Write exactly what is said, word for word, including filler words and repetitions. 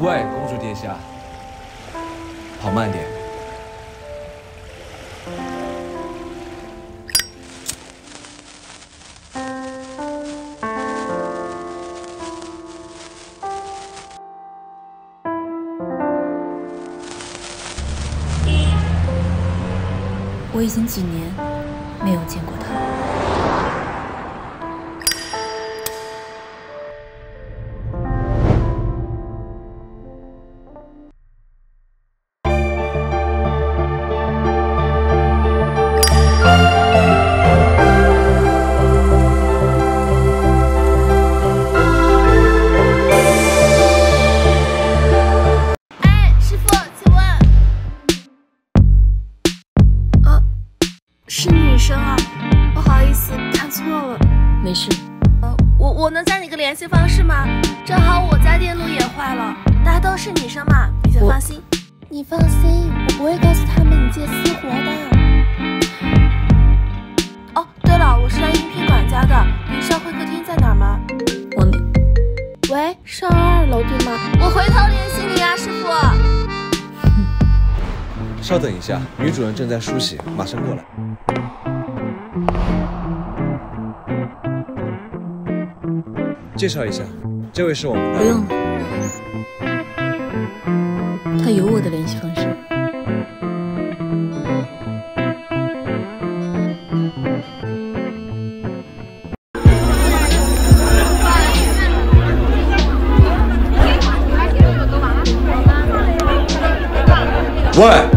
喂，公主殿下，跑慢点。我已经几年没有见过他。 是你女生啊，不好意思，看错了。没事。呃，我我能加你个联系方式吗？正好我家电路也坏了，大家都是女生嘛，你先放心。你放心，我不会告诉他们你接私活的。哦，对了，我是来应聘管家的，你知道会客厅在哪儿吗？我那……喂，上二楼对吗？我回头联系你啊，师傅。 稍等一下，女主人正在梳洗，马上过来。介绍一下，这位是我们的。不用了，他有我的联系方式。喂。